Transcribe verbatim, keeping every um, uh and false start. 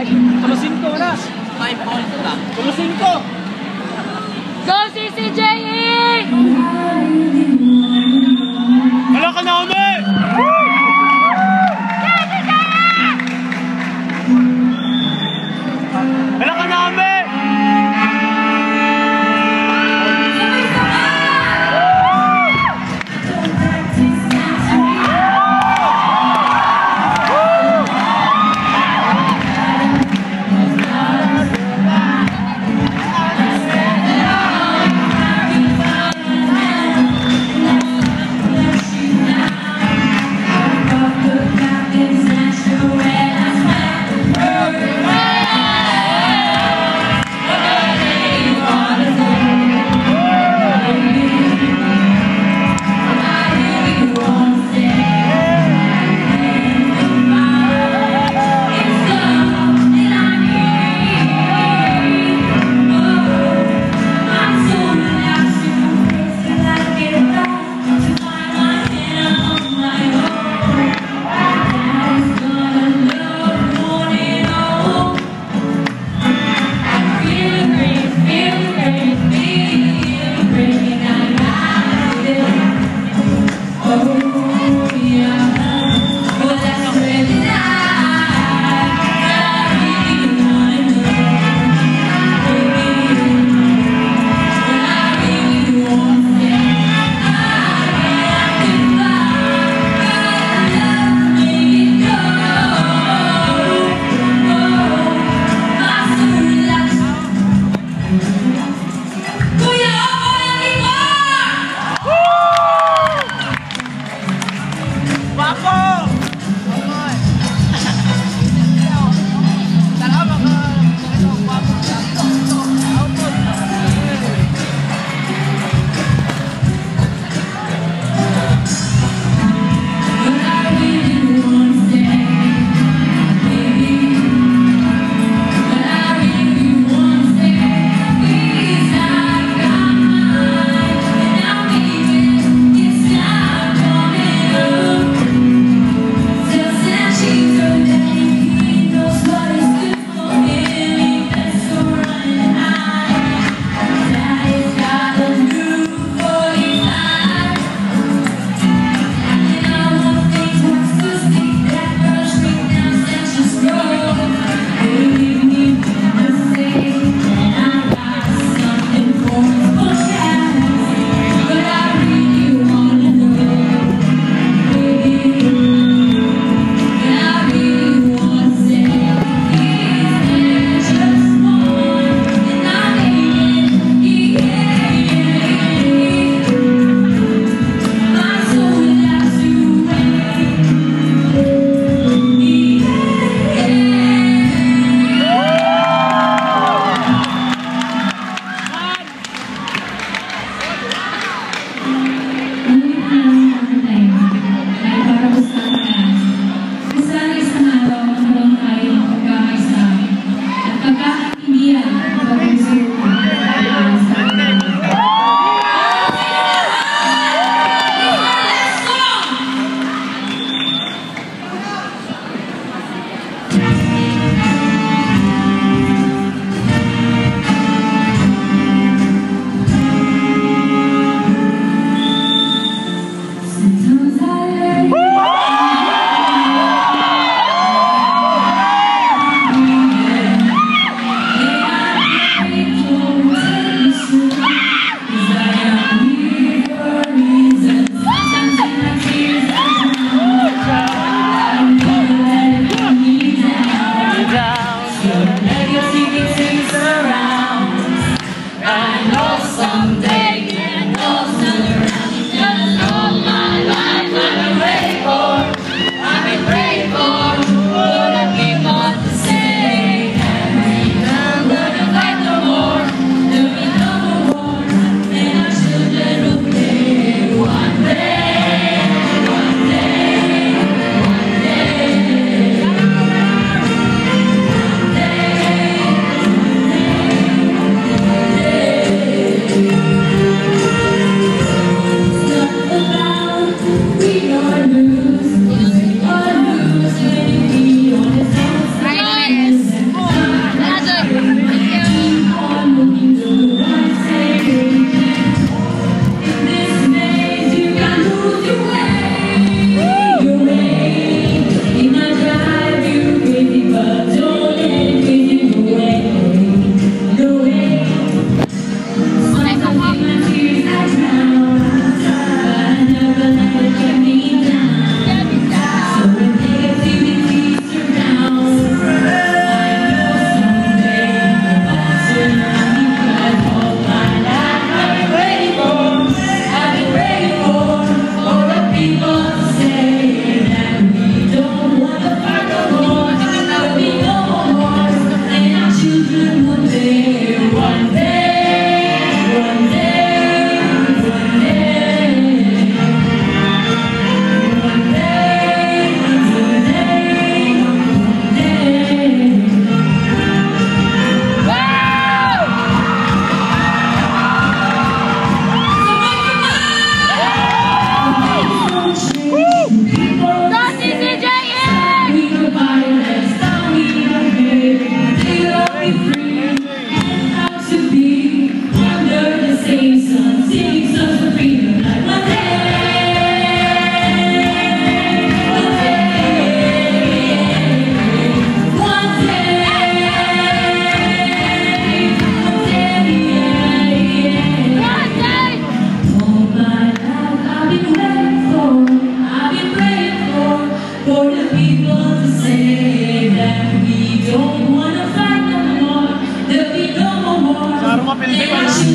Como cinco horas. Five balls na. Como cinco. Go C C J E! Wala ka na uli! Wala ka na uli! Gracias.